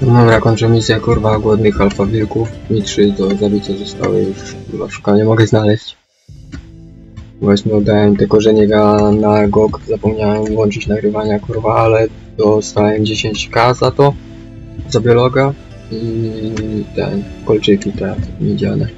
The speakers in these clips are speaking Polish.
Dobra, kończę misję, kurwa, głodnych alfa wilków. Mi 3 do zabicia zostały już, chyba szuka, nie mogę znaleźć. Właśnie oddałem te korzenie na GOG, zapomniałem włączyć nagrywania, kurwa, ale dostałem 10K za to, za biologa i ten, kolczyki te miedziane.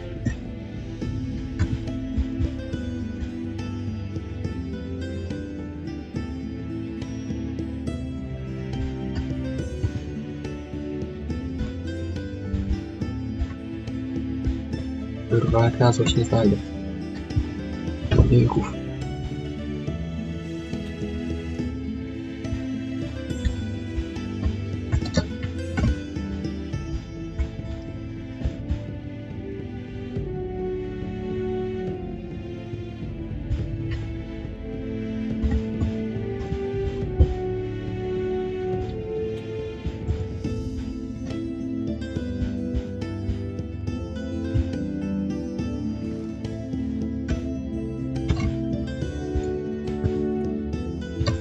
Kurwa, jak na coś nie znajdę. Wilków.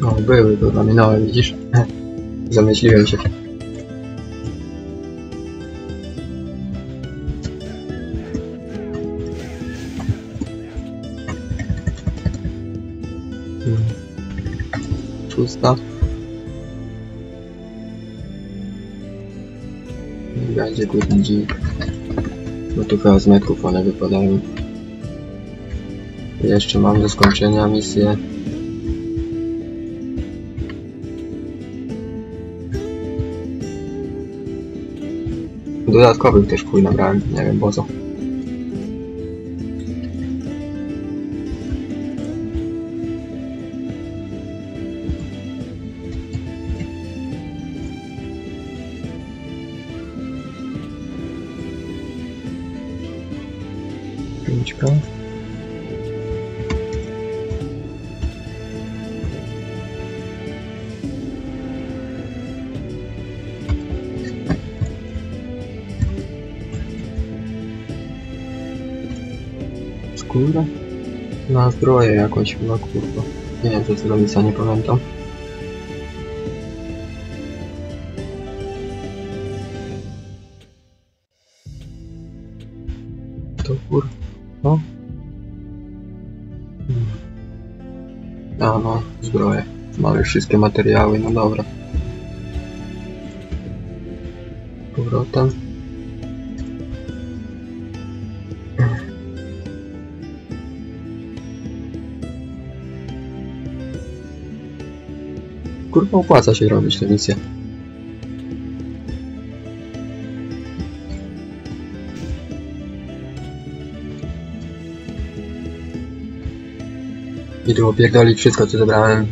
No były, to zaminąłem, widzisz? Zamyśliłem się. Szósta. Nie będzie górny dzik. No tu chyba z metków one wypadają. Jeszcze mam do skończenia misję. Dodatkowych też chuj nabrałem, nie wiem po co. Pięćka. Kurwa? Na zbroję jakąś chyba, kurwa. Nie wiem, co zrobić, za nie pamiętam. To kurwa. No? A no, zbroję. Mamy wszystkie materiały, no dobra. Z powrotem. Kurwa, opłaca się robić tę misję. Idę opierdolić wszystko, co zebrałem.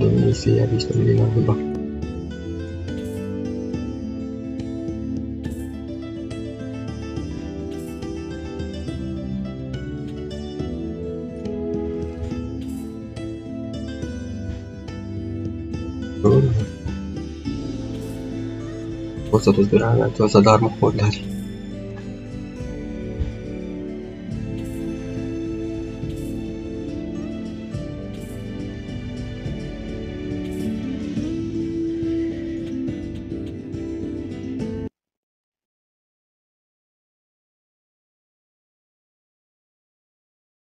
Do misji jakiś tam nie ma chyba. Po co to zbierałem? To za darmo poddać.